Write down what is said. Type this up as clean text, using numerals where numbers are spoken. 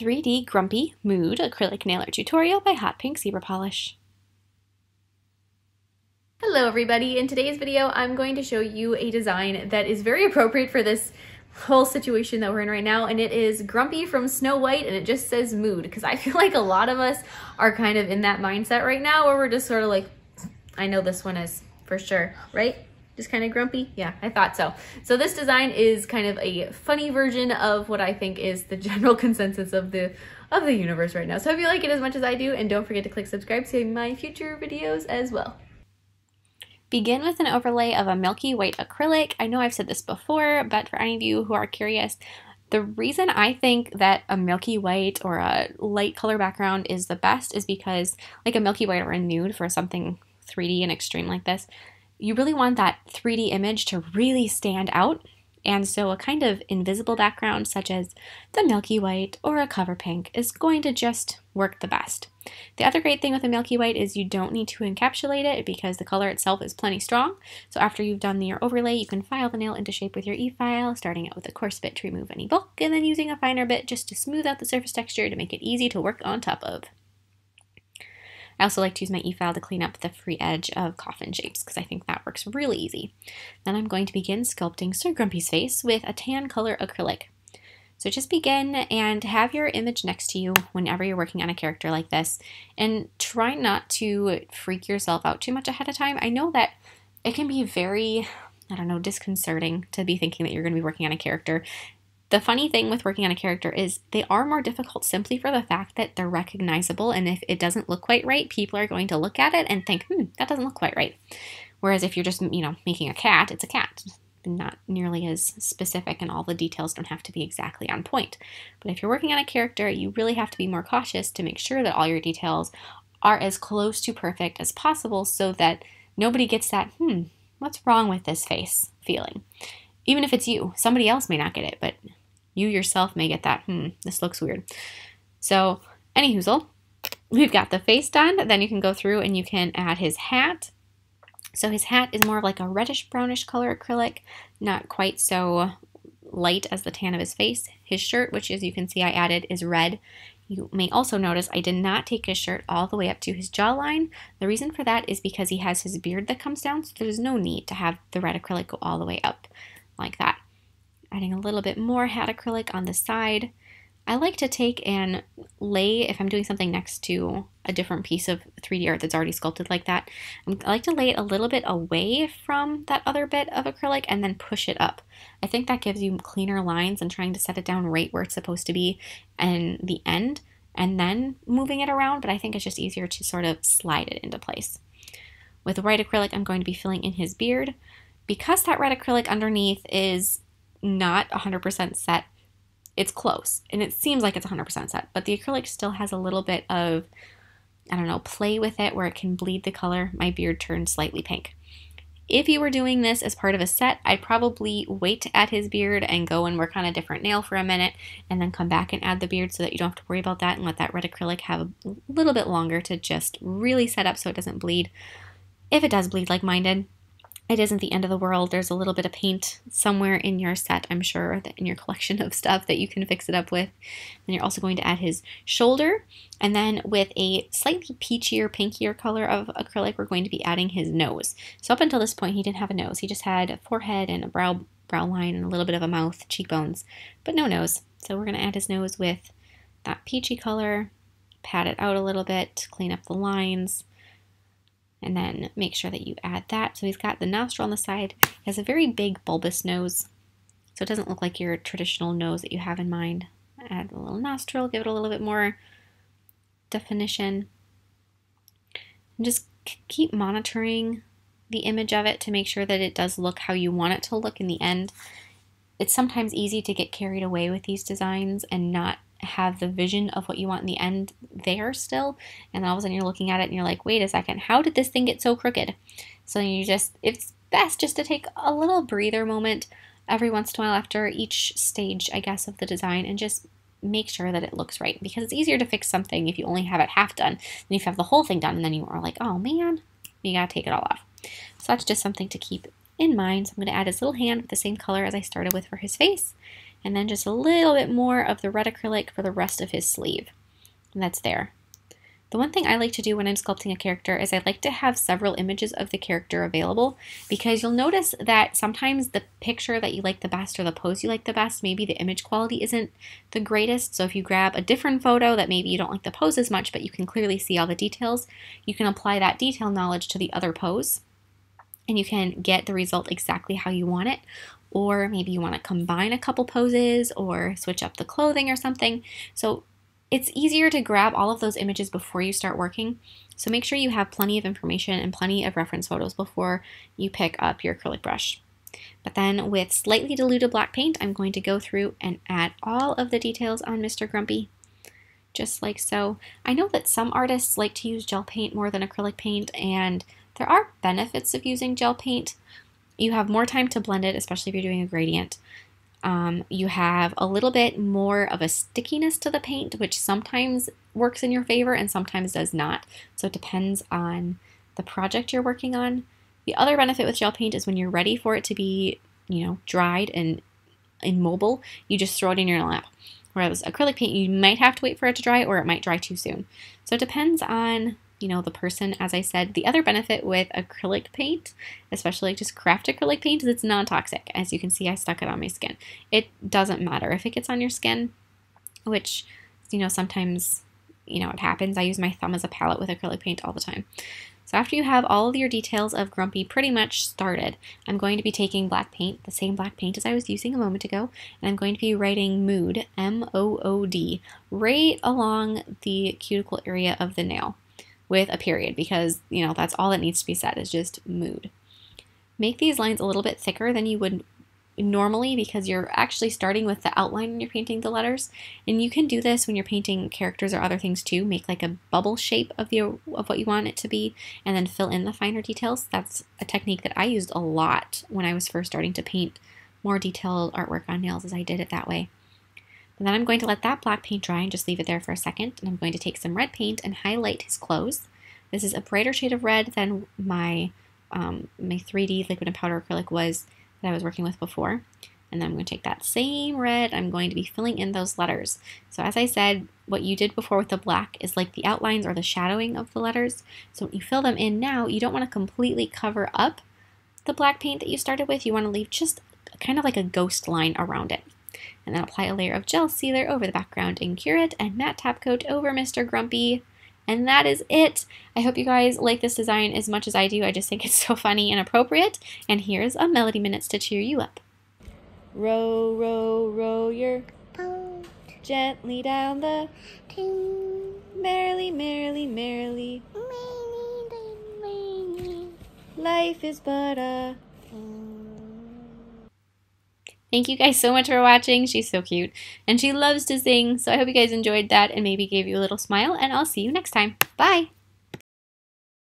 3D Grumpy Mood Acrylic Nail Art Tutorial by Hot Pink Zebra Polish. Hello everybody, in today's video I'm going to show you a design that is very appropriate for this whole situation that we're in right now, and it is Grumpy from Snow White, and it just says mood because I feel like a lot of us are kind of in that mindset right now where we're just sort of like, I know this one is for sure, right? Just kind of grumpy? Yeah, I thought so. So this design is kind of a funny version of what I think is the general consensus of the universe right now. So if you like it as much as I do, and don't forget to click subscribe to my future videos as well. Begin with an overlay of a milky white acrylic. I know I've said this before, but for any of you who are curious, the reason I think that a milky white or a light color background is the best is because, like a milky white or a nude for something 3D and extreme like this, you really want that 3D image to really stand out. And so a kind of invisible background such as the milky white or a cover pink is going to just work the best. The other great thing with a milky white is you don't need to encapsulate it because the color itself is plenty strong. So after you've done your overlay, you can file the nail into shape with your e-file, starting out with a coarse bit to remove any bulk and then using a finer bit just to smooth out the surface texture to make it easy to work on top of. I also like to use my e-file to clean up the free edge of coffin shapes because I think that works really easy. Then I'm going to begin sculpting Sir Grumpy's face with a tan color acrylic. So just begin and have your image next to you whenever you're working on a character like this, and try not to freak yourself out too much ahead of time. I know that it can be very, I don't know, disconcerting to be thinking that you're going to be working on a character. The funny thing with working on a character is they are more difficult simply for the fact that they're recognizable, and if it doesn't look quite right, people are going to look at it and think, that doesn't look quite right. Whereas if you're just, making a cat, it's a cat. Not nearly as specific, and all the details don't have to be exactly on point. But if you're working on a character, you really have to be more cautious to make sure that all your details are as close to perfect as possible so that nobody gets that, what's wrong with this face feeling. Even if it's you, somebody else may not get it, but you yourself may get that, this looks weird. So, anyhoozle, we've got the face done. Then you can go through and you can add his hat. So his hat is more of like a reddish-brownish color acrylic, not quite so light as the tan of his face. His shirt, which as you can see I added, is red. You may also notice I did not take his shirt all the way up to his jawline. The reason for that is because he has his beard that comes down, so there's no need to have the red acrylic go all the way up like that. Adding a little bit more hat acrylic on the side. I like to take and lay, if I'm doing something next to a different piece of 3D art that's already sculpted like that, I like to lay it a little bit away from that other bit of acrylic and then push it up. I think that gives you cleaner lines, and trying to set it down right where it's supposed to be and the end and then moving it around, but I think it's just easier to sort of slide it into place. With the white acrylic, I'm going to be filling in his beard. Because that red acrylic underneath is not 100% set, it's close, and it seems like it's 100% set, but the acrylic still has a little bit of, I don't know, play with it where it can bleed the color. My beard turned slightly pink. If you were doing this as part of a set, I'd probably wait to add his beard and go and work on a different nail for a minute and then come back and add the beard so that you don't have to worry about that, and let that red acrylic have a little bit longer to just really set up so it doesn't bleed. If it does bleed like mine did, it isn't the end of the world. There's a little bit of paint somewhere in your set, I'm sure, in your collection of stuff that you can fix it up with. And you're also going to add his shoulder. And then with a slightly peachier, pinkier color of acrylic, we're going to be adding his nose. So up until this point, he didn't have a nose. He just had a forehead and a brow line and a little bit of a mouth, cheekbones, but no nose. So we're going to add his nose with that peachy color, pat it out a little bit, clean up the lines, and then make sure that you add that. So he's got the nostril on the side. He has a very big bulbous nose, so it doesn't look like your traditional nose that you have in mind. Add a little nostril, give it a little bit more definition. And just keep monitoring the image of it to make sure that it does look how you want it to look in the end. It's sometimes easy to get carried away with these designs and not have the vision of what you want in the end there still, and all of a sudden you're looking at it and you're like, wait a second, how did this thing get so crooked? So you just, it's best just to take a little breather moment every once in a while after each stage, I guess, of the design, and just make sure that it looks right, because it's easier to fix something if you only have it half done than if you have the whole thing done and then you are like, oh man, you gotta take it all off. So that's just something to keep in mind. So I'm going to add his little hand with the same color as I started with for his face. and then just a little bit more of the reticulate for the rest of his sleeve. And that's there. The one thing I like to do when I'm sculpting a character is I like to have several images of the character available, because you'll notice that sometimes the picture that you like the best or the pose you like the best, maybe the image quality isn't the greatest. So if you grab a different photo that maybe you don't like the pose as much, but you can clearly see all the details, you can apply that detail knowledge to the other pose and you can get the result exactly how you want it. Or maybe you want to combine a couple poses or switch up the clothing or something. So it's easier to grab all of those images before you start working, so make sure you have plenty of information and plenty of reference photos before you pick up your acrylic brush. But then with slightly diluted black paint, I'm going to go through and add all of the details on Mr. Grumpy, just like so. I know that some artists like to use gel paint more than acrylic paint, and there are benefits of using gel paint. You have more time to blend it, especially if you're doing a gradient. You have a little bit more of a stickiness to the paint, which sometimes works in your favor and sometimes does not. So it depends on the project you're working on. The other benefit with gel paint is when you're ready for it to be, dried and immobile, you just throw it in your lap. Whereas acrylic paint, you might have to wait for it to dry, or it might dry too soon. So it depends on, the person, as I said. The other benefit with acrylic paint, especially just craft acrylic paint, is it's non-toxic. As you can see, I stuck it on my skin. It doesn't matter if it gets on your skin, which, sometimes, it happens. I use my thumb as a palette with acrylic paint all the time. So after you have all of your details of Grumpy pretty much started, I'm going to be taking black paint, the same black paint as I was using a moment ago, and I'm going to be writing mood, M-O-O-D, right along the cuticle area of the nail, with a period, because that's all that needs to be said, is just mood. Make these lines a little bit thicker than you would normally, because you're actually starting with the outline when you're painting the letters. And you can do this when you're painting characters or other things too. Make like a bubble shape of what you want it to be, and then fill in the finer details. That's a technique that I used a lot when I was first starting to paint more detailed artwork on nails, as I did it that way. And then I'm going to let that black paint dry and just leave it there for a second. And I'm going to take some red paint and highlight his clothes. This is a brighter shade of red than my 3D liquid and powder acrylic was that I was working with before. And then I'm going to take that same red, I'm going to be filling in those letters. So as I said, what you did before with the black is like the outlines or the shadowing of the letters. So when you fill them in now, you don't want to completely cover up the black paint that you started with. You want to leave just kind of like a ghost line around it. And then apply a layer of gel sealer over the background and cure it, and matte top coat over Mr. Grumpy. And that is it. I hope you guys like this design as much as I do. I just think it's so funny and appropriate. And here's a Melody Minutes to cheer you up. Row, row, row your boat gently down the pond. Merrily, merrily, merrily, merrily, life is but a dream. Thank you guys so much for watching. She's so cute and she loves to sing. So I hope you guys enjoyed that and maybe gave you a little smile, and I'll see you next time. Bye.